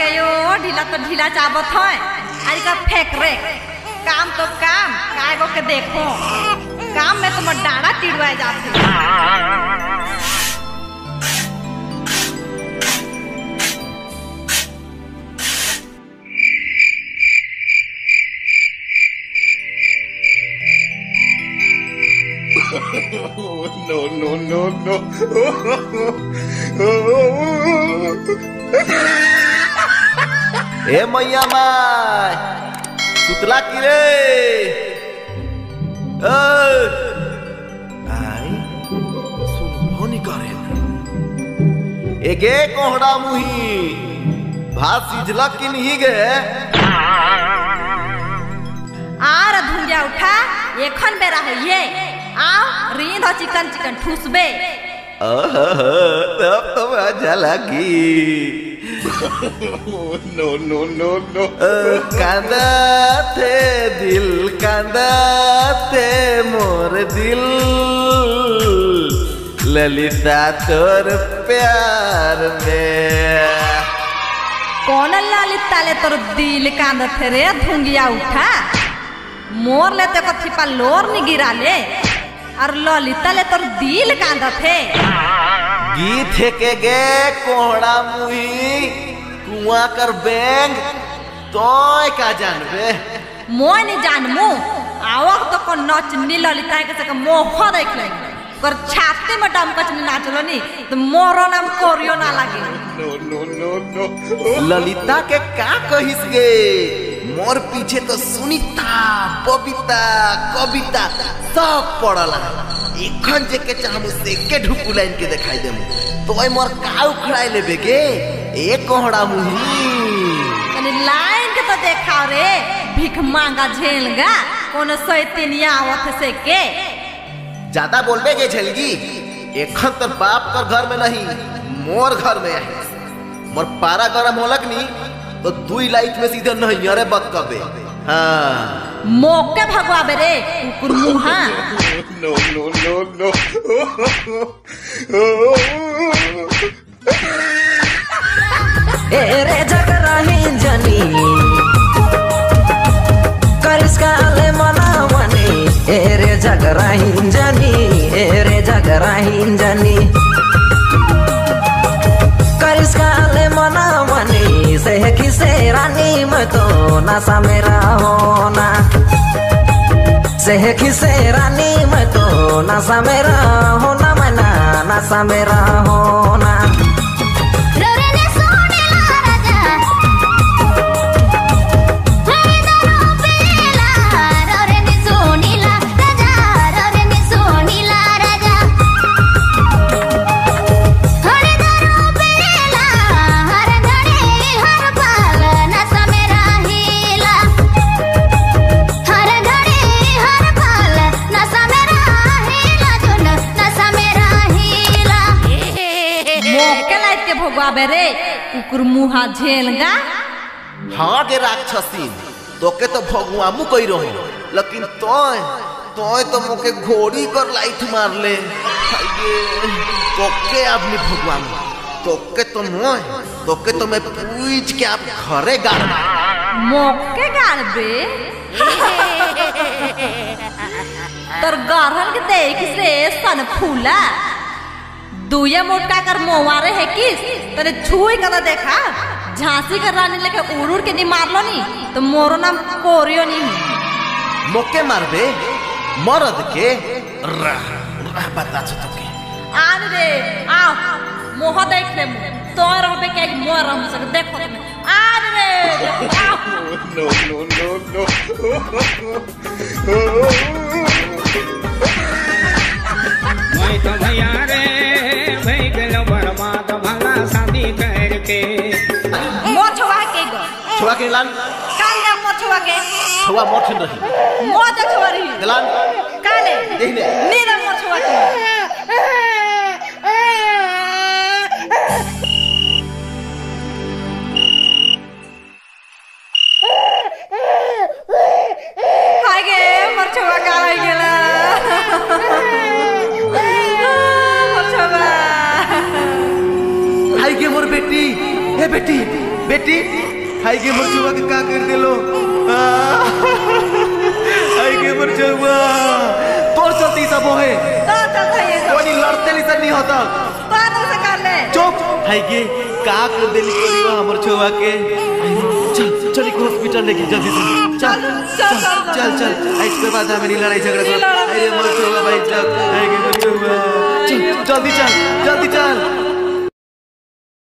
गयो ढीला तो ढीला चावत है आज का फेंक रे काम तो काम काय को के देखो काम में तुम डाड़ा तिड़वाए जाते No. Eh, Maya mai, sutla kire. Ai, sunbhoni kare. Ege kohda muhi, bhasi jlakin hi gaye. Aar dhunja utha, ye khan bera hai ye. आओ रींद हो चिकन चिकन ठूसबे तब तो मजा लगी नो कांदा थे दिल कांदा थे मोर दिल ललिता तोर प्यार में कौन ललिता ले तोर दिल कांदा थे रे धुंगिया उठा मोर ले ते कथी पर लोर नहीं गिरा ले और ललिता ले तोर दिल कांदा थे गीत के गे कोड़ा मुही कुआ कर बैंग तोय का जानबे मोय नहीं जानमु आवक तो को नच नी ललिता के सके मोह देख ले कर छाते में डम कच नाचलो नी तो मोरो नाम कोरियो ना लागे नो ललिता के का कहिस गे मोर पीछे तो सुनीता बबीता कविता सब पड़ला एखन जे के चाहू से के ढुकु लाइन के दिखाई देमु तोय मोर का उखड़ाई लेबे के ए कोहड़ा मुही कने लाइन के तो देखाओ रे भीख मांगा झेलगा कोनो सैतनिया आवत से के ज्यादा बोलबे के झलगी एखन तो बाप कर घर में नहीं मोर घर में है मोर पारा गरम होलक नी तो दुई लाइट में सीधा नहीं अरे बक कबे हां मौके भगवा बे रे कुकुर मुहा नो ए रे जगरा हिंजनी करिश्मा ले मनावनी ए रे जगरा हिंजनी ए रे जगरा हिंजनी करिश्मा ले मनावनी सहकी से रानी मैं तो नशा मेरा होना सहकी से रानी मैं तो नशा मेरा होना मना नशा मेरा होना बेरे कुकुर मुहा झेलगा हां के राक्षसी तोके तो भगवा मु कई रही लेकिन तोय तो मोके घोड़ी कर लाइट मार ले तोके आपनी भगवा तोके तो मोय तोके तो मैं पूछ के आप घरे गाड़ मोके गाड़बे तोर गारहल के देख से सन फूला दुया मोटका कर मोवारे है किस तेरे छुई कदा देखा झांसी कर रानी लेके उड़ के नी मारलो नी तो मोरो नाम कोरियो नी मोके मारबे मरद के रह रह बता छ तके आन रे आ मोह देख ले तो रहबे के मोर रह सके देखो तुम आन रे नो मैं तो भैया रे छोवा के लान कांगा मो छोवा के छोवा मोठन रही मो त छोवा रही लान काले देखले नीरा मो छोवा के आगे मोर छोवा काले गेला मोर छोवा आगे मोर बेटी हे बेटी बेटी हाई के मरचुआ के का कर दिलो हाई के मरचुआ तोर सती सब होए तो तक है कोनी लड़ते ली सनी होता बात से कर ले चुप हाई के का कर दिली करियो हमर छुआ के चल चल को हॉस्पिटल लेके जल्दी से चल चल चल चल इसके बाद हमें लड़ाई झगड़ा कर अरे मरचुआ भाई चल हाई के मरचुआ चल जल्दी चल